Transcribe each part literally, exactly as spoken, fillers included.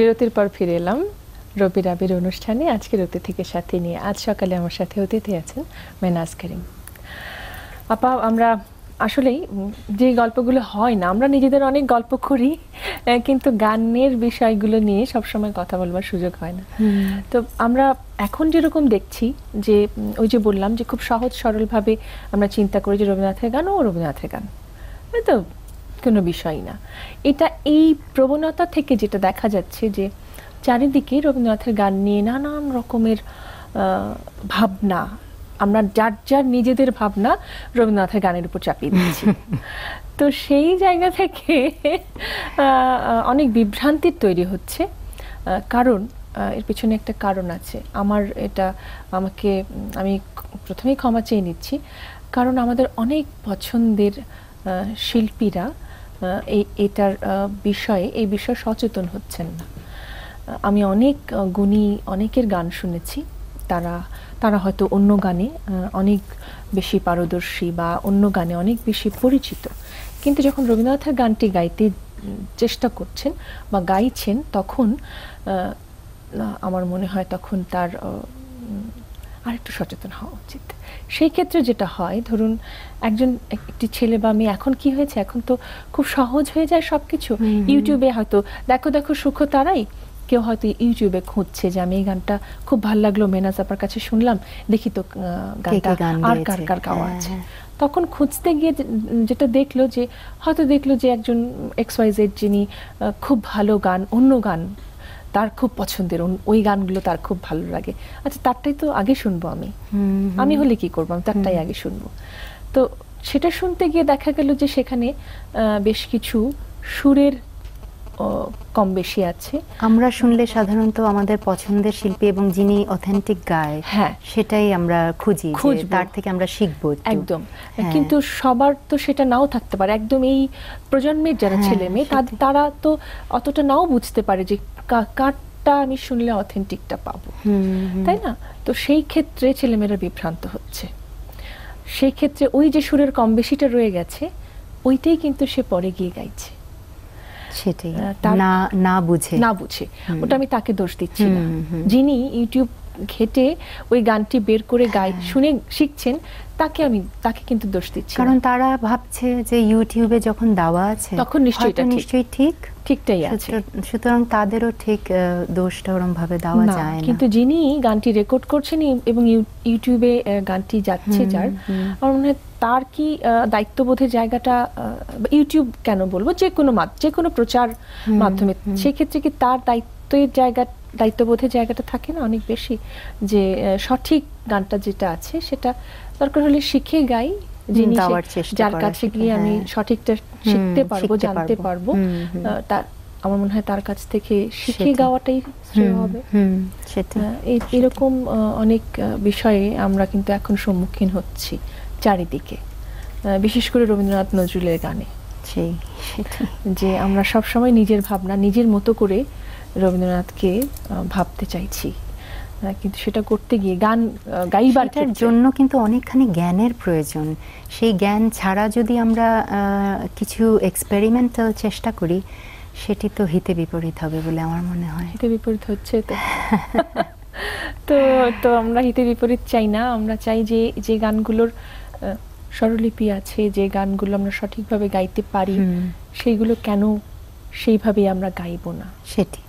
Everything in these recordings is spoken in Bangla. বিরতির পর ফিরে এলাম রবি রাবির অনুষ্ঠানে। আজকের অতিথিকে সাথে নিয়ে আজ সকালে আমার সাথে অতিথি আছেন মেনাজ করিম আপা। আমরা আসলেই যে গল্পগুলো হয় না, আমরা নিজেদের অনেক গল্প করি, কিন্তু গানের বিষয়গুলো নিয়ে সবসময় কথা বলবার সুযোগ হয় না। তো আমরা এখন যেরকম দেখছি যে ওই যে বললাম যে খুব সহজ সরলভাবে আমরা চিন্তা করি যে রবীন্দ্রনাথের গান ও রবীন্দ্রনাথের গান তো কোনো বিষয় না। এটা এই প্রবণতা থেকে যেটা দেখা যাচ্ছে যে চারিদিকে রবীন্দ্রনাথের গান নিয়ে নানান রকমের ভাবনা, আমরা যার যার নিজেদের ভাবনা রবীন্দ্রনাথের গানের উপর চাপিয়ে দিচ্ছি। তো সেই জায়গা থেকে অনেক বিভ্রান্তির তৈরি হচ্ছে, কারণ এর পিছনে একটা কারণ আছে। আমার এটা আমাকে আমি প্রথমেই ক্ষমা চেয়ে নিচ্ছি, কারণ আমাদের অনেক পছন্দের শিল্পীরা এই এটার বিষয়ে এই বিষয়ে সচেতন হচ্ছেন না। আমি অনেক গুণী অনেকের গান শুনেছি, তারা তারা হয়তো অন্য গানে অনেক বেশি পারদর্শী বা অন্য গানে অনেক বেশি পরিচিত, কিন্তু যখন রবীন্দ্রনাথের গানটি গাইতে চেষ্টা করছেন বা গাইছেন তখন আমার মনে হয় তখন তার আরেকটু সচেতন হওয়া উচিত। সেই ক্ষেত্রে যেটা হয়, ধরুন একজন একটি ছেলে বা মেয়ে, এখন কি হয়েছে, এখন তো খুব সহজ হয়ে যায় সব কিছু। ইউটিউবে হয়তো দেখো দেখো সুখ তারাই, কেউ হয়তো ইউটিউবে খুঁজছে যে আমি এই গানটা খুব ভালো লাগলো মেনাজ আপার কাছে শুনলাম, দেখি তো গানটা আর কার কার গাওয়া আছে। তখন খুঁজতে গিয়ে যেটা দেখলো যে হয়তো দেখলো যে একজন এক্স ওয়াই জেড যিনি খুব ভালো গান, অন্য গান তার খুব পছন্দের, ওই গানগুলো তার খুব ভালো লাগে, আচ্ছা তারটাই তো আগে শুনবো, আমি আমি হলে কি করবো, আমি তারটাই আগে শুনবো। তো সেটা শুনতে গিয়ে দেখা গেল যে সেখানে বেশ কিছু সুরের কম বেশি আছে। আমরা শুনলে সাধারণত আমাদের পছন্দের শিল্পী এবং যিনি অথেন্টিক গায়, হ্যাঁ সেটাই আমরা খুঁজি, তার থেকে আমরা শিখবো একদম। কিন্তু সবার তো সেটা নাও থাকতে পারে, একদম এই প্রজন্মের যারা ছেলে মেয়ে তারা তো অতটা নাও বুঝতে পারে যে কারটা আমি শুনলে অথেন্টিকটা পাবো, তাই না? তো সেই ক্ষেত্রে ছেলেমেয়েরা বিভ্রান্ত হচ্ছে। সেই ক্ষেত্রে ওই যে সুরের কম বেশিটা রয়ে গেছে ওইটাই কিন্তু সে পরে গিয়ে গাইছে, সেটাই না না বুঝে না বুঝে ওটা আমি তাকে দোষ দিচ্ছি না, যিনি ইউটিউব ঘেটে ওই গানটি বের করে গাই শুনে শিখছেন তাকে আমি তাকে কিন্তু দোষ দিচ্ছি, কারণ তারা ভাবছে যে ইউটিউবে যখন দেওয়া আছে তখন নিশ্চয়ই এটা নিশ্চয়ই ঠিক ঠিকটাই আছে, সুতরাং তাদেরও ঠিক দোষটা ওরকম ভাবে দেওয়া যায় না। কিন্তু যিনি গানটি রেকর্ড করছেন এবং ইউটিউবে গানটি যাচ্ছে যার, আমার মনে হয় তার কি দায়িত্ববোধের জায়গাটা, ইউটিউব কেন বলবো, যে কোনো যে কোনো প্রচার মাধ্যমে, সেক্ষেত্রে কি তার দায়িত্বের জায়গা দায়িত্ববোধের জায়গাটা থাকে না অনেক বেশি, যে সঠিক গানটা যেটা আছে সেটা দরকার হলে শিখে গাই, যিনি যার কাছে গিয়ে আমি সঠিকটা শিখতে পারবো জানতে পারবো, তার আমার মনে হয় তার কাছ থেকে শিখে গাওয়াটাই শ্রেয় হবে। এরকম অনেক বিষয়ে আমরা কিন্তু এখন সম্মুখীন হচ্ছি চারিদিকে, বিশেষ করে রবীন্দ্রনাথ নজরুলের গানে, সেই যে আমরা সবসময় নিজের ভাবনা নিজের মতো করে রবীন্দ্রনাথকে ভাবতে চাইছি, কিন্তু সেটা করতে গিয়ে গান গাইবারটার জন্য কিন্তু অনেকখানি জ্ঞানের প্রয়োজন। সেই জ্ঞান ছাড়া যদি আমরা কিছু এক্সপেরিমেন্টাল চেষ্টা করি সেটি তো হিতে বিপরীত হবে বলে আমার মনে হয়। হিতে বিপরীত হচ্ছে তো তো তো আমরা হিতে বিপরীত চাই না, আমরা চাই যে যে গানগুলোর স্বরলিপি আছে, যে গানগুলো আমরা সঠিকভাবে গাইতে পারি, সেইগুলো কেন সেইভাবে আমরা গাইব না? সেটি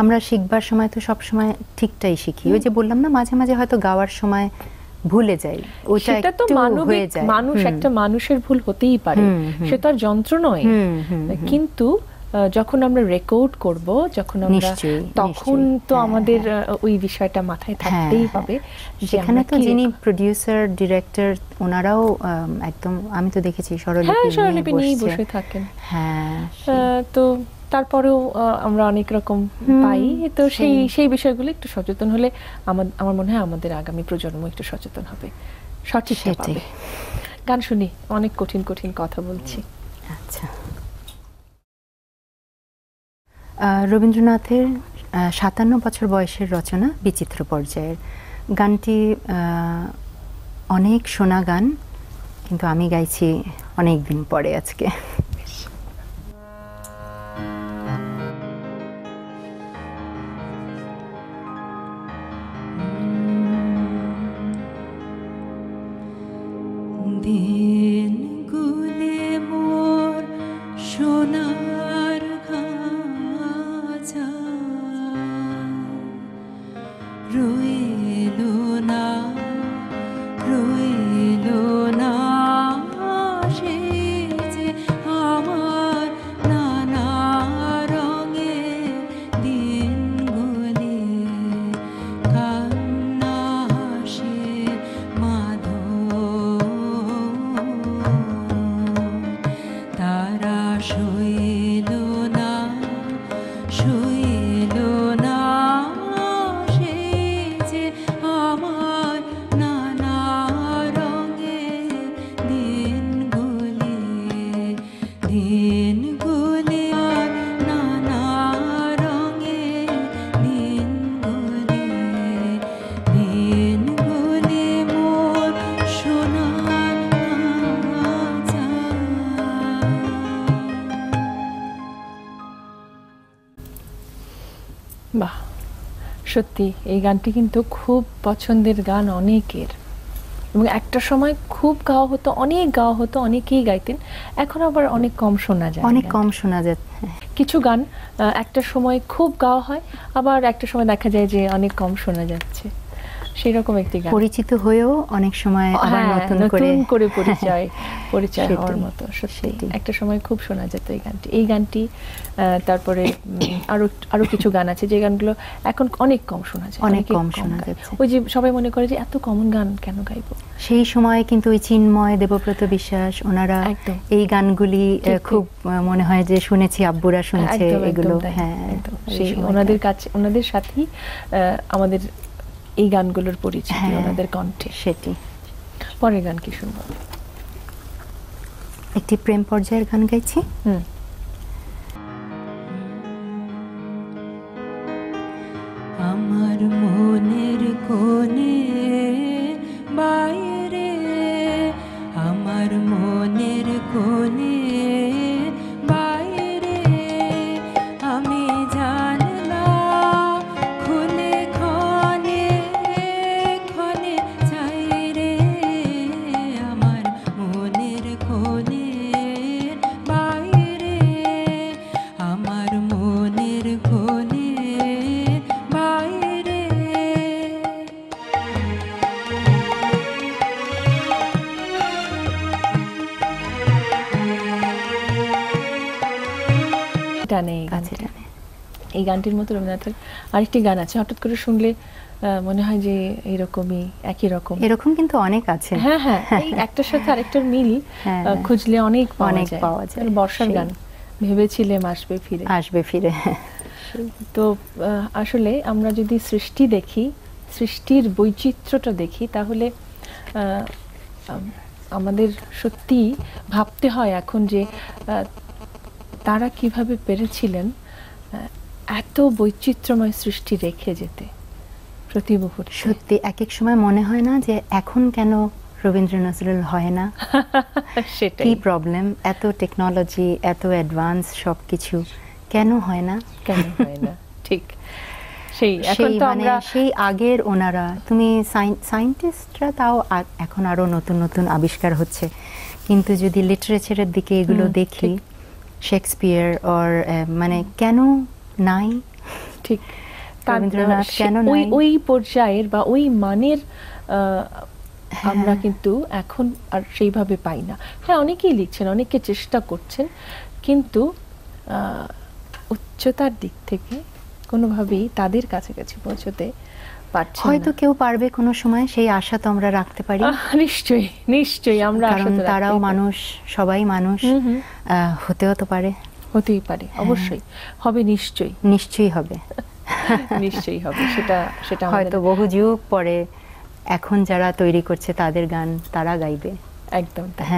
আমরা শিখবার সময় তো সবসময় ঠিকটাই শিখি, ওই যে বললাম না মাঝে মাঝে হয়তো গাওয়ার সময় ভুলে যাই, ওটা তো মানবিক, মানুষ একটা মানুষের ভুল হতেই পারে, সে তো আর যন্ত্র নয়। কিন্তু যখন আমরা রেকর্ড করব যখন আমরা তখন তো আমাদের ওই বিষয়টা মাথায় থাকতেই হবে। যেখানে তো যিনি প্রোডিউসার ডিরেক্টর ওনারাও একদম, আমি তো দেখেছি স্বরলিপি নিয়ে বসে থাকেন, হ্যাঁ তো তারপরেও আমরা অনেক রকম পাই। তো সেই সেই বিষয়গুলো একটু সচেতন হলে আমার আমার মনে হয় আমাদের আগামী প্রজন্ম একটু সচেতন হবে, সঠিক পাবে। গান শুনি, অনেক কঠিন কঠিন কথা বলছি। আচ্ছা, রবীন্দ্রনাথের সাতান্ন বছর বয়সের রচনা বিচিত্র পর্যায়ের, গানটি অনেক শোনা গান, কিন্তু আমি গাইছি অনেক দিন পরে আজকে। বাহ, সত্যি এই গানটি কিন্তু খুব পছন্দের গান অনেকের, এবং একটা সময় খুব গাওয়া হতো, অনেক গাওয়া হতো, অনেকেই গাইতেন। এখন আবার অনেক কম শোনা যায়, অনেক কম শোনা যায়। কিছু গান একটা সময় খুব গাওয়া হয়, আবার একটা সময় দেখা যায় যে অনেক কম শোনা যাচ্ছে। সেই রকম একটি গান, পরিচিত হয়েও অনেক সময় আবার নতুন করে নতুন করে পরিচয় পরিচয় হওয়ার মতো। সত্যি একটা সময় খুব শোনা যেত এই গানটি এই গানটি তারপরে আরো আরো কিছু গান আছে যে গানগুলো এখন অনেক কম শোনা যায়, অনেক কম শোনা যাচ্ছে। ওই যে সবাই মনে করে যে এত কমন গান কেন গাইবো, সেই সময় কিন্তু ওই চিন্ময়, দেবব্রত বিশ্বাস, ওনারা এই গানগুলি খুব মনে হয় যে শুনেছি, আব্বুরা শুনছে এগুলো। হ্যাঁ, সেই ওনাদের কাছে, ওনাদের সাথেই আমাদের এই গানগুলোর পরিচিতি, ওনাদের কণ্ঠে। সেটি পরের গান কি শুনবো? একটি প্রেম পর্যায়ের গান গাইছি। হুম আমার মনের কোণে বাইরে, আমার মনের কোণে টানে। এই গানটির মতো রবীন্দ্রনাথের আরেকটি গান আছে, হঠাৎ করে শুনলে মনে হয় যে এরকমই একই রকম, এরকম কিন্তু অনেক আছে। হ্যাঁ হ্যাঁ, এই একটার সাথে আরেকটার মিল খুঁজলে অনেক অনেক পাওয়া যায়। বর্ষার গান, ভেবেছিলাম আসবে ফিরে আসবে ফিরে। তো আসলে আমরা যদি সৃষ্টি দেখি, সৃষ্টির বৈচিত্র্যটা দেখি, তাহলে আমাদের সত্যি ভাবতে হয় এখন যে তারা কিভাবে পেরেছিলেন এত বৈচিত্র্যময় সৃষ্টি রেখে যেতে প্রতি মুহূর্তে। সত্যি এক এক সময় মনে হয় না যে এখন কেন রবীন্দ্র নজরুল হয় না, সেটা কি প্রবলেম? এত টেকনোলজি, এত অ্যাডভান্স সবকিছু, কেন হয় না কেন হয় না ঠিক সেই এখন তো আমরা সেই আগের। ওনারা তুমি সায়েন্টিস্টরা, তাও এখন আরো নতুন নতুন আবিষ্কার হচ্ছে, কিন্তু যদি লিটারেচারের দিকে এগুলো দেখি, শেক্সপিয়ার অর মানে কেন নাই, ঠিক রবীন্দ্রনাথ কেন নাই ওই পর্যায়ের বা ওই মানের আমরা কিন্তু এখন আর সেইভাবে পাই না। হ্যাঁ, অনেকেই লিখছেন, অনেকে চেষ্টা করছেন, কিন্তু উচ্চতার দিক থেকে কোনোভাবেই তাদের কাছাকাছি পৌঁছতে পারছে না। হয়তো কেউ পারবে কোনো সময়, সেই আশা তো আমরা রাখতে পারি। নিশ্চয়ই নিশ্চয়ই আমরা, কারণ তারাও মানুষ, সবাই মানুষ, হতেও তো পারে, হতেই পারে, অবশ্যই হবে, নিশ্চয়ই নিশ্চয়ই হবে, নিশ্চয়ই হবে। সেটা সেটা হয়তো বহু যুগ পরে এখন যারা তৈরি করছে তাদের গান তারা গাইবে। একদম তাই,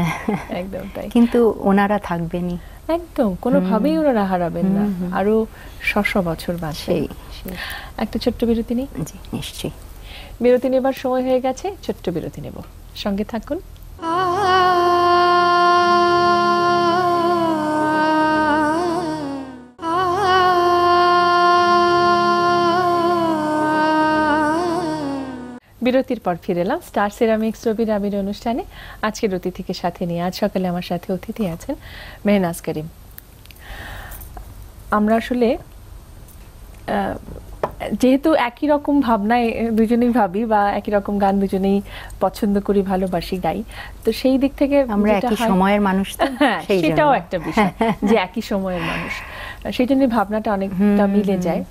একদম তাই। কিন্তু ওনারা থাকবেনই, একদম কোনোভাবেই ওনারা হারাবেন না, আরো শত বছর বাঁচে। একটা ছোট্ট বিরতি নেই? জি নিশ্চয়ই। বিরতি নেবার সময় হয়ে গেছে, ছোট্ট বিরতি নেব, সঙ্গে থাকুন। বিরতির পর ফিরে এলাম স্টার সিরামিক্স রবির আবির অনুষ্ঠানে। আজকের অতিথিকে সাথে নিয়ে, আজ সকালে আমার সাথে অতিথি আছেন মেহনাজ করিম। আমরা আসলে যেহেতু একই রকম ভাবনায় দুজনেই ভাবি, বা একই রকম গান দুজনেই পছন্দ করি, ভালোবাসি, গাই, তো সেই দিক থেকে আমরা একই সময়ের মানুষ, সেটাও একটা বিষয় যে একই সময়ের মানুষ, সেই জন্য ভাবনাটা অনেকটা মিলে যায়।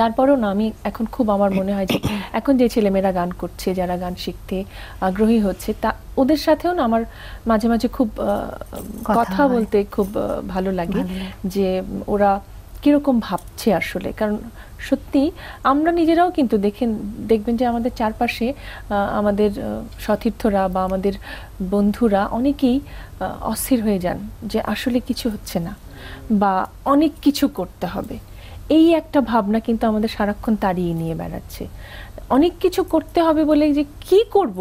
তারপরেও না, আমি এখন খুব আমার মনে হয় যে এখন যে ছেলেমেয়েরা গান করছে, যারা গান শিখতে আগ্রহী হচ্ছে, তা ওদের সাথেও না আমার মাঝে মাঝে খুব কথা বলতে খুব ভালো লাগে যে ওরা কীরকম ভাবছে আসলে। কারণ সত্যি আমরা নিজেরাও কিন্তু দেখেন, দেখবেন যে আমাদের চারপাশে আমাদের সতীর্থরা বা আমাদের বন্ধুরা অনেকেই অস্থির হয়ে যান যে আসলে কিছু হচ্ছে না, বা অনেক কিছু করতে হবে, এই একটা ভাবনা কিন্তু আমাদের সারাক্ষণ তাড়িয়ে নিয়ে বেড়াচ্ছে। অনেক কিছু করতে হবে বলে যে কি করব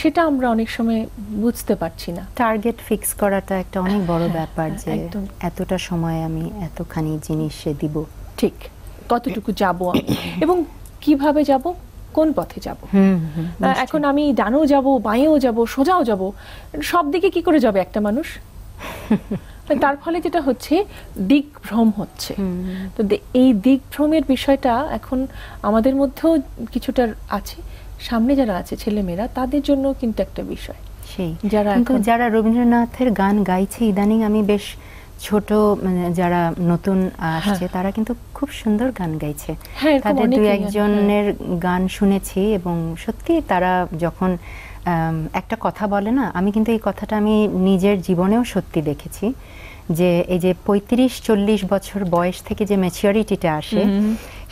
সেটা আমরা অনেক সময় বুঝতে পারছি না। টার্গেট ফিক্স করাটা একটা অনেক বড় ব্যাপার, যে এতটা সময় আমি এতখানি জিনিসে দিব। ঠিক কতটুকু যাব এবং কিভাবে যাব কোন পথে যাব। এখন আমি ডানেও যাব, বাঁয়েও যাব, সোজাও যাব, সব দিকে কি করে যাবে একটা মানুষ? তার ফলে যেটা হচ্ছে দিকভ্রম হচ্ছে। তো এই দিকভ্রমের বিষয়টা এখন আমাদের মধ্যেও কিছুটা আছে, সামনে যারা আছে ছেলেমেয়েরা তাদের জন্য কিন্তু একটা বিষয়। সেই যারা যারা রবীন্দ্রনাথের গান গাইছে ইদানিং, আমি বেশ ছোট মানে যারা নতুন আসছে তারা কিন্তু খুব সুন্দর গান গাইছে, তাদের দুই একজনের গান শুনেছি এবং সত্যি তারা যখন একটা কথা বলে না, আমি কিন্তু এই কথাটা আমি নিজের জীবনেও সত্যি দেখেছি যে এই যে পঁয়ত্রিশ চল্লিশ বছর বয়স থেকে যে ম্যাচিউরিটিটা আসে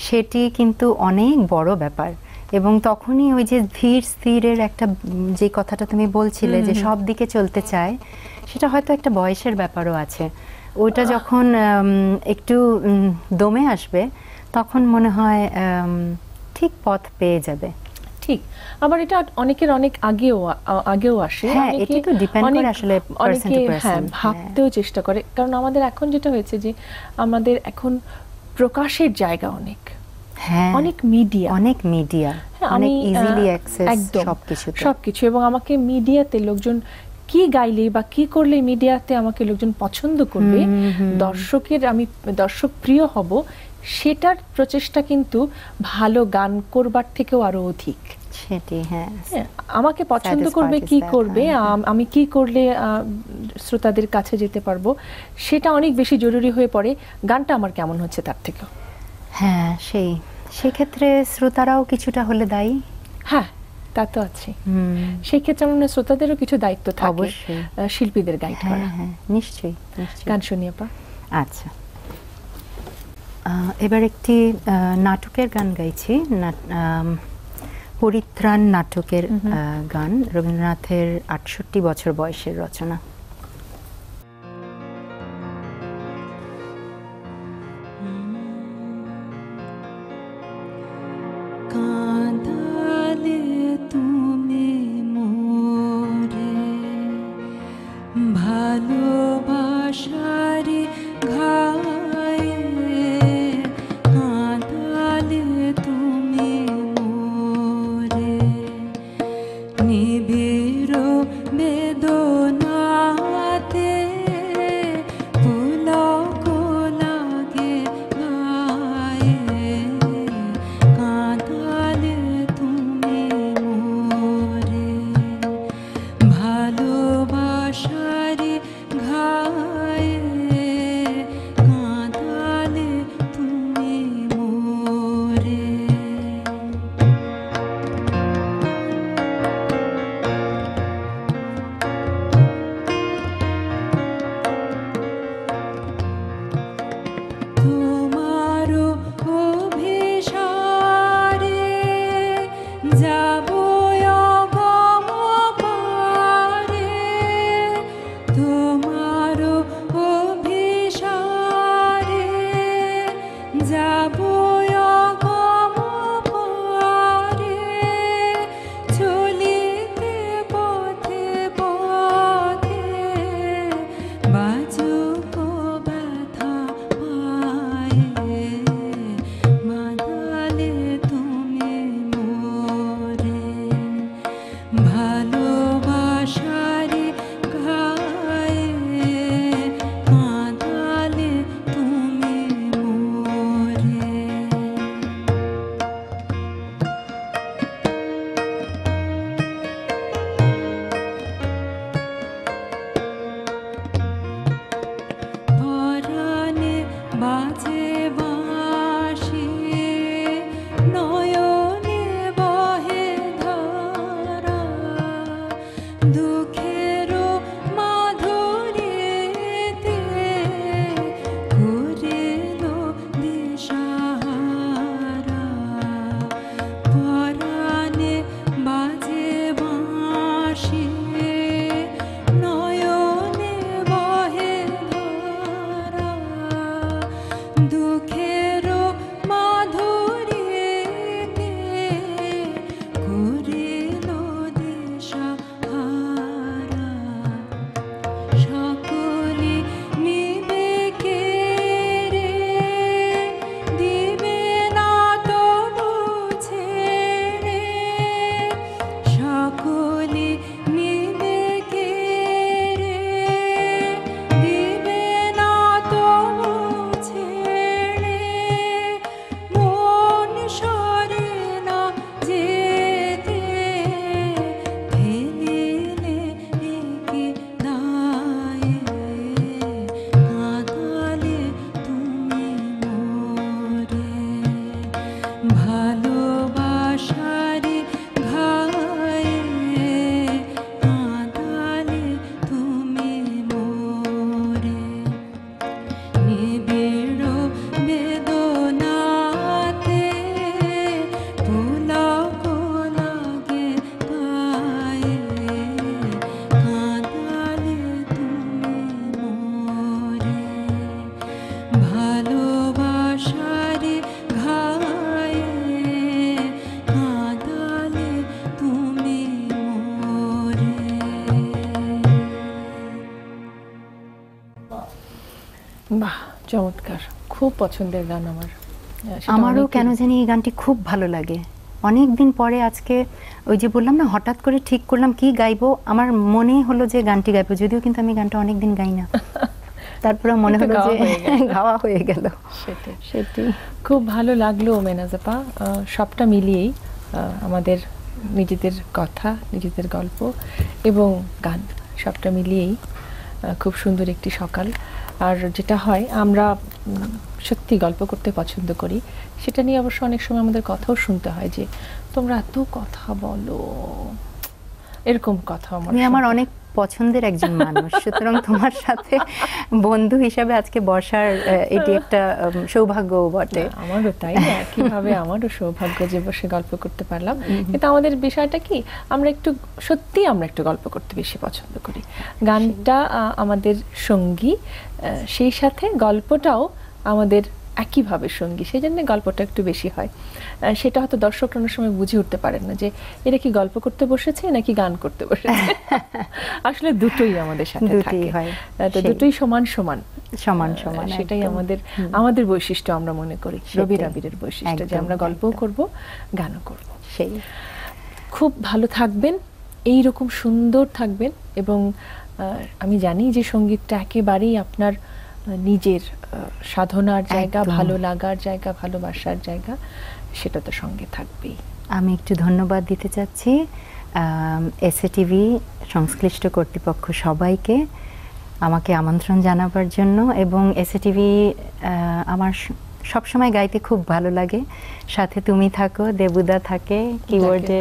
সেটি কিন্তু অনেক বড় ব্যাপার। এবং তখনই ওই যে ধীর স্থিরের একটা যে কথাটা তুমি বলছিলে যে সব দিকে চলতে চায়, সেটা হয়তো একটা বয়সের ব্যাপারও আছে। ওইটা যখন একটু দমে আসবে তখন মনে হয় ঠিক পথ পেয়ে যাবে। ঠিক, আবার এটা অনেকের অনেক আগেও আগেও আসে, অনেকে ভাবতেও চেষ্টা করে। কারণ আমাদের এখন যেটা হয়েছে যে আমাদের এখন প্রকাশের জায়গা অনেক, অনেক মিডিয়া, অনেক মিডিয়া, অনেক ইজিলি অ্যাক্সেস সবকিছু সবকিছু। এবং আমাকে মিডিয়াতে লোকজন কি গাইলে বা কি করলে মিডিয়াতে আমাকে লোকজন পছন্দ করবে, দর্শকের আমি দর্শক প্রিয় হব, সেটার প্রচেষ্টা কিন্তু ভালো গান করবার থেকেও আরো অধিক। সেটি হ্যাঁ, আমাকে পছন্দ করবে কি করবে, আমি কি করলে শ্রোতাদের কাছে যেতে পারবো, সেটা অনেক বেশি জরুরি হয়ে পড়ে গানটা আমার কেমন হচ্ছে তার থেকেও। হ্যাঁ, সেই সেক্ষেত্রে শ্রোতারাও কিছুটা হলে দায়ী। হ্যাঁ, তা তো আছে। সেক্ষেত্রে আমরা শ্রোতাদেরও কিছু দায়িত্ব থাকে শিল্পীদের গাইড করা। হ্যাঁ নিশ্চয়ই, গান শুনি আপা। আচ্ছা, এবার একটি নাটকের গান গাইছি, পরিত্রাণ নাটকের গান, রবীন্দ্রনাথের আটষট্টি বছর বয়সের রচনা। Hey বাহ চমৎকার, খুব পছন্দের গান আমার। আমারও কেন জানি এই গানটি খুব ভালো লাগে। অনেক দিন পরে আজকে ওই যে বললাম না, হঠাৎ করে ঠিক করলাম কি গাইবো, আমার মনে হলো যে গানটি গাইবো, যদিও কিন্তু আমি গানটা অনেক দিন গাই না, তারপরে মনে হলো যে গাওয়া হয়ে গেল। সেটা সেটি খুব ভালো লাগলো মেনাজাপা। সবটা মিলিয়েই আমাদের নিজেদের কথা, নিজেদের গল্প এবং গান সবটা মিলিয়েই খুব সুন্দর একটি সকাল। আর যেটা হয় আমরা সত্যি গল্প করতে পছন্দ করি, সেটা নিয়ে অবশ্য অনেক সময় আমাদের কথাও শুনতে হয় যে তোমরা এত কথা বলো, এরকম কথা। আমার অনেক পছন্দের একজন মানুষ, সুতরাং তোমার সাথে বন্ধু হিসাবে আজকে বসার এটি একটা সৌভাগ্য বটে। আমারও তাই, কিভাবে আমারও সৌভাগ্য যে বসে গল্প করতে পারলাম। কিন্তু আমাদের বিষয়টা কি, আমরা একটু সত্যি আমরা একটু গল্প করতে বেশি পছন্দ করি। গানটা আমাদের সঙ্গী, সেই সাথে গল্পটাও আমাদের একইভাবে সঙ্গী, সেই জন্য গল্পটা একটু বেশি হয়। সেটা হয়তো দর্শক অনেক সময় বুঝে উঠতে পারেন না যে এরা কি গল্প করতে বসেছে নাকি গান করতে বসেছে। আসলে দুটোই আমাদের সাথে থাকে, তো দুটোই সমান সমান সমান সমান সেটাই আমাদের আমাদের বৈশিষ্ট্য আমরা মনে করি, রবি রাবিরের বৈশিষ্ট্য, যে আমরা গল্পও করব গানও করব। সেই খুব ভালো থাকবেন, এই রকম সুন্দর থাকবেন। এবং আমি জানি যে সঙ্গীতটা একেবারেই আপনার নিজের সাধনার জায়গা, ভালো লাগার জায়গা, ভালোবাসার জায়গা, সেটা তো সঙ্গে থাকবেই। আমি একটু ধন্যবাদ দিতে চাচ্ছি এস এ টি ভি সংশ্লিষ্ট কর্তৃপক্ষ সবাইকে আমাকে আমন্ত্রণ জানাবার জন্য। এবং এস এ টি ভি আমার সবসময় গাইতে খুব ভালো লাগে, সাথে তুমি থাকো, দেবুদা থাকে, কিবোর্ডে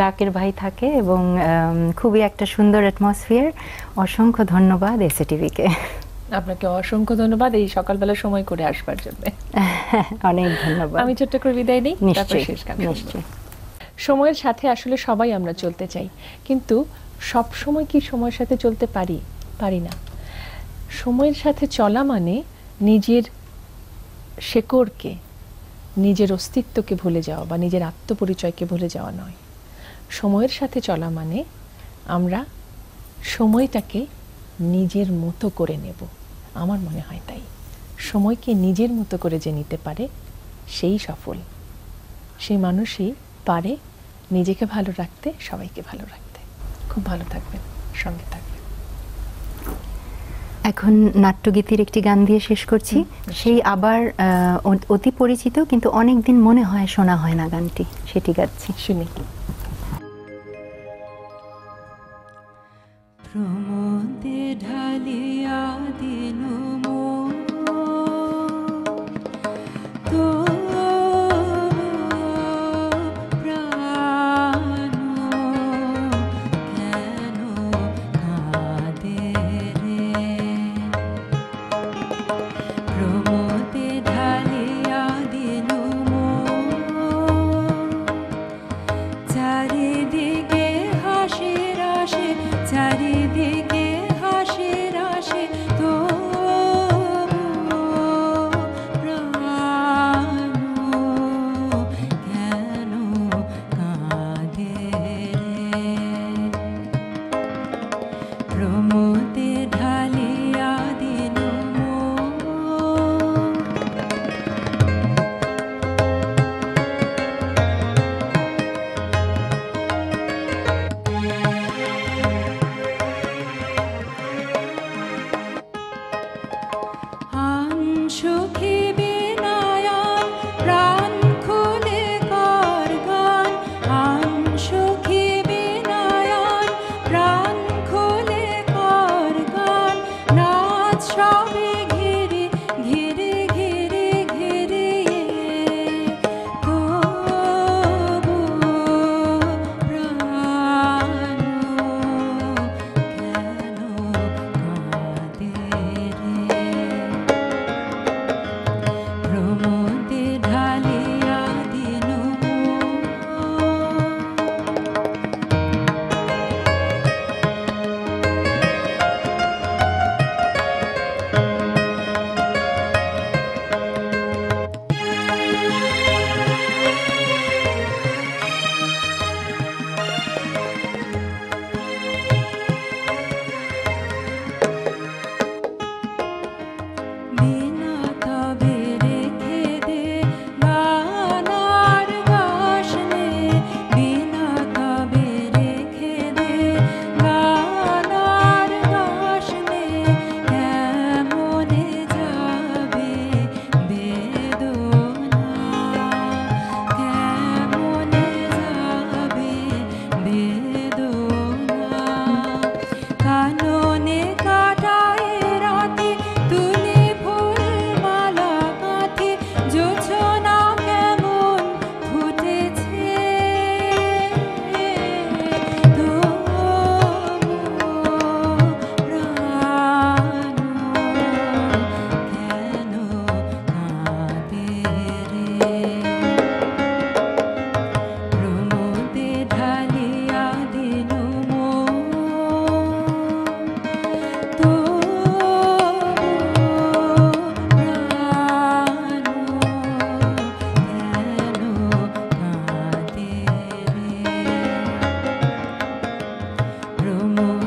জাকির ভাই থাকে, এবং খুবই একটা সুন্দর অ্যাটমসফিয়ার। অসংখ্য ধন্যবাদ এস এ টি ভিকে। আপনাকে অসংখ্য ধন্যবাদ এই সকালবেলা সময় করে আসবার জন্য, অনেক ধন্যবাদ। আমি ছোট্ট করে বিদায় নেই, তারপর শেষ গান। সময়ের সাথে আসলে সবাই আমরা চলতে চাই, কিন্তু সব সময় কি সময়ের সাথে চলতে পারি? পারি না। সময়ের সাথে চলা মানে নিজের শেকড়কে, নিজের অস্তিত্বকে ভুলে যাওয়া বা নিজের আত্মপরিচয়কে ভুলে যাওয়া নয়। সময়ের সাথে চলা মানে আমরা সময়টাকে নিজের মতো করে নেব, আমার মনে হয় তাই। সময়কে নিজের মতো করে যে নিতে পারে সেই সফল, সেই মানুষই পারে নিজেকে ভালো রাখতে, সবাইকে ভালো রাখতে। খুব ভালো থাকবেন, সঙ্গে থাকবেন। এখন নাট্যগীতির একটি গান দিয়ে শেষ করছি, সেই আবার অতি পরিচিত কিন্তু অনেকদিন মনে হয় শোনা হয় না গানটি, সেটি গাচ্ছি, শুনি। প্রমোদে ঢালিয়া দিন মোর প্রাণ, কেন কাঁদে রে? প্রমোদে ঢালিয়া দিন মোর, চারিদিকে হাসি রাশি, চারি Marumo